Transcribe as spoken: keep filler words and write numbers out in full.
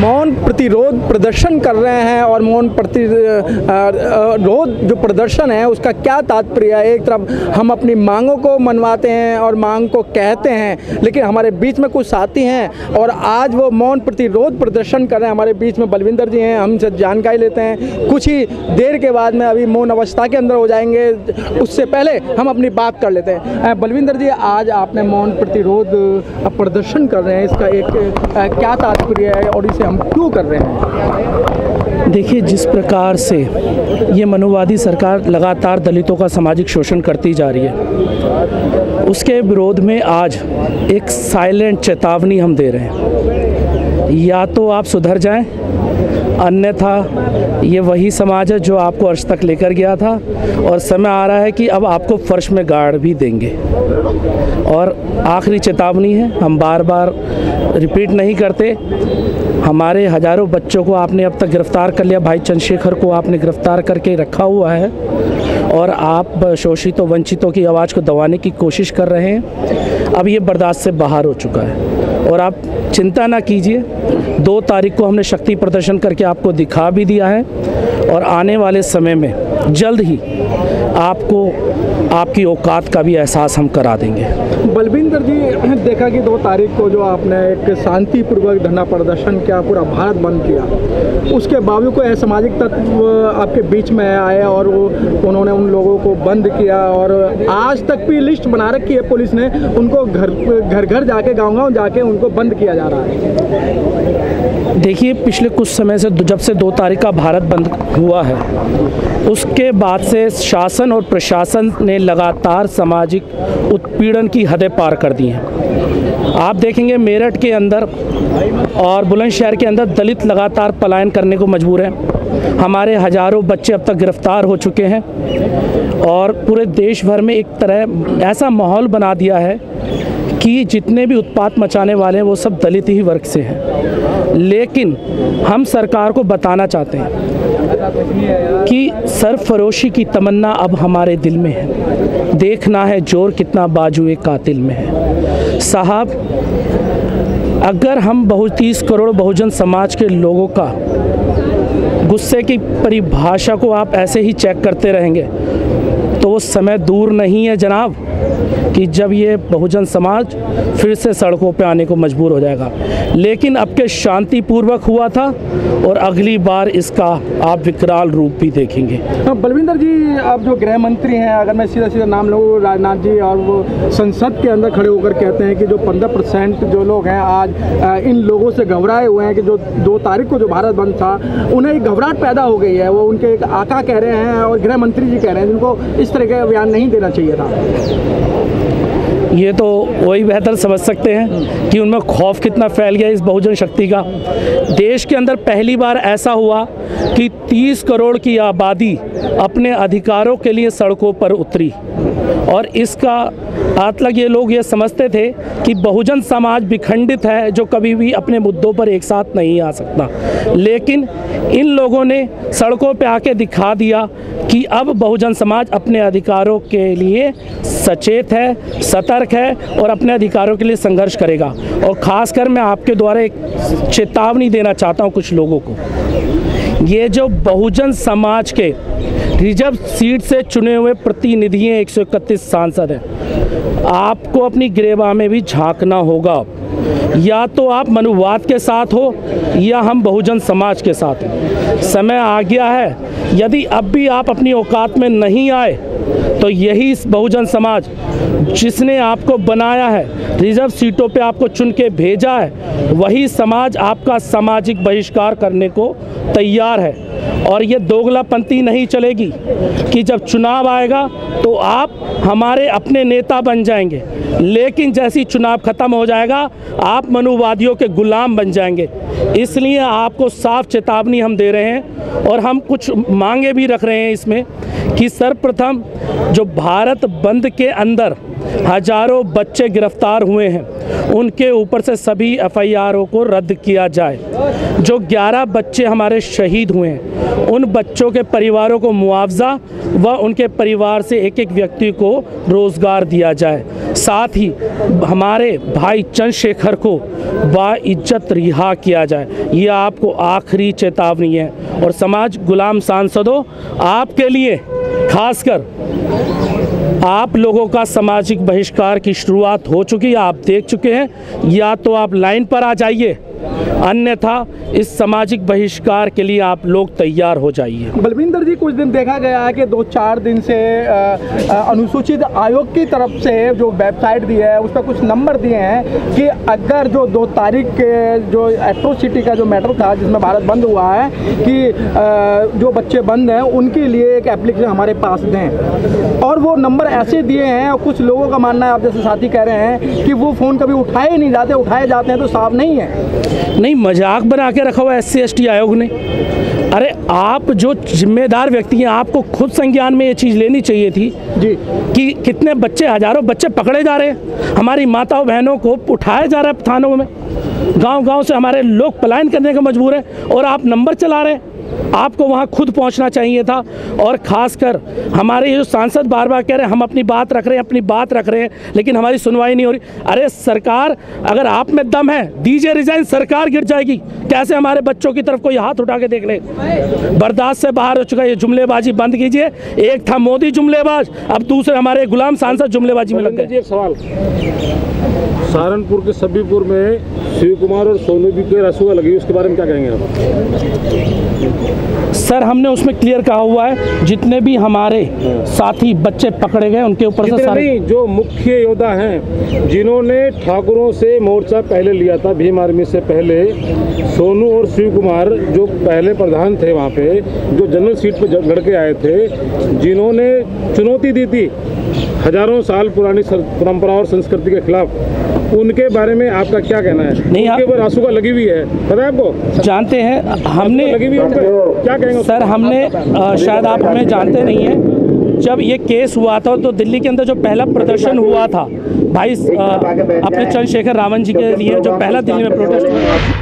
मौन प्रतिरोध प्रदर्शन कर रहे हैं और मौन प्रतिरोध जो प्रदर्शन है उसका क्या तात्पर्य है। एक तरफ हम अपनी मांगों को मनवाते हैं और मांग को कहते हैं, लेकिन हमारे बीच में कुछ साथी हैं और आज वो मौन प्रतिरोध प्रदर्शन कर रहे हैं। हमारे बीच में बलविंदर जी हैं, हमसे जानकारी लेते हैं। कुछ ही देर के बाद में अभी मौन अवस्था के अंदर हो जाएंगे, उससे पहले हम अपनी बात कर लेते हैं। बलविंदर जी, आज आपने मौन प्रतिरोध प्रदर्शन कर रहे हैं, इसका एक क्या तात्पर्य है और इसे हम क्यों कर रहे हैं? देखिए, जिस प्रकार से ये मनोवादी सरकार लगातार दलितों का सामाजिक शोषण करती जा रही है, उसके विरोध में आज एक साइलेंट चेतावनी हम दे रहे हैं। या तो आप सुधर जाएं, अन्यथा ये वही समाज है जो आपको अर्श तक लेकर गया था और समय आ रहा है कि अब आपको फर्श में गाड़ भी देंगे। और आखिरी चेतावनी है, हम बार बार रिपीट नहीं करते। हमारे हज़ारों बच्चों को आपने अब तक गिरफ़्तार कर लिया, भाई चंद्रशेखर को आपने गिरफ़्तार करके रखा हुआ है और आप शोषितों वंचितों की आवाज़ को दबाने की कोशिश कर रहे हैं। अब ये बर्दाश्त से बाहर हो चुका है और आप चिंता ना कीजिए, दो तारीख को हमने शक्ति प्रदर्शन करके आपको दिखा भी दिया है और आने वाले समय में जल्द ही आपको आपकी औकात का भी एहसास हम करा देंगे। बलविंदर जी, देखा कि दो तारीख को जो आपने एक शांतिपूर्वक धरना प्रदर्शन किया, पूरा भारत बंद किया, उसके बावजूद कोई असामाजिक तत्व आपके बीच में आए और वो उन्होंने उन लोगों को बंद किया और आज तक भी लिस्ट बना रखी है पुलिस ने, उनको घर घर घर जाके गाँव गाँव जाके उनको बंद किया जा रहा है। देखिए, पिछले कुछ समय से जब से दो तारीख का भारत बंद हुआ है उसके बाद से शासन और प्रशासन ने लगातार सामाजिक उत्पीड़न की हदें पार कर दी हैं। आप देखेंगे मेरठ के अंदर और बुलंदशहर के अंदर दलित लगातार पलायन करने को मजबूर हैं। हमारे हज़ारों बच्चे अब तक गिरफ्तार हो चुके हैं और पूरे देश भर में एक तरह ऐसा माहौल बना दिया है कि जितने भी उत्पात मचाने वाले हैं वो सब दलित ही वर्ग से हैं। लेकिन हम सरकार को बताना चाहते हैं कि सरफरोशी की तमन्ना अब हमारे दिल में है, देखना है जोर कितना बाजुए कातिल में है। साहब, अगर हम बहुत तीस करोड़ बहुजन समाज के लोगों का गुस्से की परिभाषा को आप ऐसे ही चेक करते रहेंगे तो वो समय दूर नहीं है जनाब कि जब ये बहुजन समाज फिर से सड़कों पे आने को मजबूर हो जाएगा। लेकिन अब के शांतिपूर्वक हुआ था और अगली बार इसका आप विकराल रूप भी देखेंगे। बलविंदर जी, आप जो गृह मंत्री हैं, अगर मैं सीधा सीधा नाम लूँ राजनाथ जी, और वो संसद के अंदर खड़े होकर कहते हैं कि जो पंद्रह परसेंट जो लोग हैं आज इन लोगों से घबराए हुए हैं कि जो दो तारीख को जो भारत बंद था उन्हें एक घबराहट पैदा हो गई है, वो उनके एक आका कह रहे हैं और गृह मंत्री जी कह रहे हैं, जिनको इस तरह का बयान नहीं देना चाहिए था। ये तो वही बेहतर समझ सकते हैं कि उनमें खौफ कितना फैल गया इस बहुजन शक्ति का। देश के अंदर पहली बार ऐसा हुआ कि तीस करोड़ की आबादी अपने अधिकारों के लिए सड़कों पर उतरी और इसका आज तक ये लोग ये समझते थे कि बहुजन समाज विखंडित है जो कभी भी अपने मुद्दों पर एक साथ नहीं आ सकता, लेकिन इन लोगों ने सड़कों पे आके दिखा दिया कि अब बहुजन समाज अपने अधिकारों के लिए सचेत है, सतर्क है और अपने अधिकारों के लिए संघर्ष करेगा। और ख़ासकर मैं आपके द्वारा एक चेतावनी देना चाहता हूँ कुछ लोगों को, ये जो बहुजन समाज के रिजर्व सीट से चुने हुए प्रतिनिधि एक सौ इकतीस सांसद हैं, आपको अपनी ग्रेवा में भी झांकना होगा। या तो आप मनुवाद के साथ हो या हम बहुजन समाज के साथ हो। समय आ गया है, यदि अब भी आप अपनी औकात में नहीं आए तो यही बहुजन समाज जिसने आपको बनाया है, रिजर्व सीटों पे आपको चुन के भेजा है, वही समाज आपका सामाजिक बहिष्कार करने को तैयार है। और ये दोगलापंथी नहीं चलेगी कि जब चुनाव आएगा तो आप हमारे अपने नेता बन जाएंगे, लेकिन जैसी चुनाव खत्म हो जाएगा आप मनुवादियों के गुलाम बन जाएंगे। इसलिए आपको साफ चेतावनी हम दे रहे हैं और हम कुछ मांगे भी रख रहे हैं इसमें कि सर्वप्रथम जो भारत बंद के अंदर हजारों बच्चे गिरफ्तार हुए हैं उनके ऊपर से सभी एफ आई आर ओ को रद्द किया जाए। जो ग्यारह बच्चे हमारे शहीद हुए हैं उन बच्चों के परिवारों को मुआवजा व उनके परिवार से एक एक व्यक्ति को रोज़गार दिया जाए। साथ ही हमारे भाई चंद्रशेखर को बाइज्जत रिहा किया जाए। ये आपको आखिरी चेतावनी है। और समाज गुलाम सांसदों, आपके लिए खासकर आप लोगों का सामाजिक बहिष्कार की शुरुआत हो चुकी है, आप देख चुके हैं। या तो आप लाइन पर आ जाइए, अन्यथा इस सामाजिक बहिष्कार के लिए आप लोग तैयार हो जाइए। बलविंदर जी, कुछ दिन देखा गया है कि दो चार दिन से अनुसूचित आयोग की तरफ से जो वेबसाइट दी है उस पर कुछ नंबर दिए हैं कि अगर जो दो तारीख के जो एट्रोसिटी का जो मैटर था जिसमें भारत बंद हुआ है कि आ, जो बच्चे बंद हैं उनके लिए एक एप्लीकेशन हमारे पास दें, और वो नंबर ऐसे दिए हैं। और कुछ लोगों का मानना है, आप जैसे साथी कह रहे हैं, कि वो फ़ोन कभी उठाए नहीं जाते, उठाए जाते हैं तो साफ नहीं है। नहीं, मजाक बना के रखा हुआ एस सी एस टी आयोग ने। अरे आप जो जिम्मेदार व्यक्ति हैं, आपको खुद संज्ञान में ये चीज़ लेनी चाहिए थी जी कि कितने बच्चे, हज़ारों बच्चे पकड़े जा रहे हैं, हमारी माताओं बहनों को उठाया जा रहा है थानों में, गांव गांव से हमारे लोग पलायन करने के मजबूर हैं, और आप नंबर चला रहे हैं। आपको वहाँ खुद पहुँचना चाहिए था। और खासकर हमारे जो सांसद बार बार कह रहे हैं हम अपनी बात रख रहे हैं, अपनी बात रख रहे हैं, लेकिन हमारी सुनवाई नहीं हो रही। अरे सरकार, अगर आप में दम है दीजिए रिजाइन, सरकार गिर जाएगी। कैसे हमारे बच्चों की तरफ कोई हाथ उठा के देख ले, बर्दाश्त से बाहर हो चुका है। ये जुमलेबाजी बंद कीजिए। एक था मोदी जुमलेबाज, अब दूसरे हमारे गुलाम सांसद जुमलेबाजी में लग गए। सवाल, सहारनपुर के सभीपुर में शिव कुमार और सोनू की रसुआ लगी, उसके बारे में क्या कहेंगे आप? सर, हमने उसमें क्लियर कहा हुआ है, जितने भी हमारे साथी बच्चे पकड़े गए उनके ऊपर से सारे जो मुख्य योद्धा हैं जिन्होंने ठाकुरों से मोर्चा पहले लिया था, भीम आर्मी से पहले, सोनू और शिव कुमार जो पहले प्रधान थे वहाँ पे, जो जनरल सीट पर लड़ के आए थे, जिन्होंने चुनौती दी थी हजारों साल पुरानी परंपरा और संस्कृति के खिलाफ, उनके बारे में आपका क्या कहना है? नहीं, आप रासुका लगी हुई है, पता है आपको? जानते हैं हमने लगी हुई है, क्या कहेंगे सर? हमने आ, शायद आप हमें जानते नहीं हैं। जब ये केस हुआ था तो दिल्ली के अंदर जो पहला प्रदर्शन हुआ था भाई आ, अपने चंद्रशेखर रावण जी के लिए, जो पहला दिल्ली में प्रोटेस्ट हुआ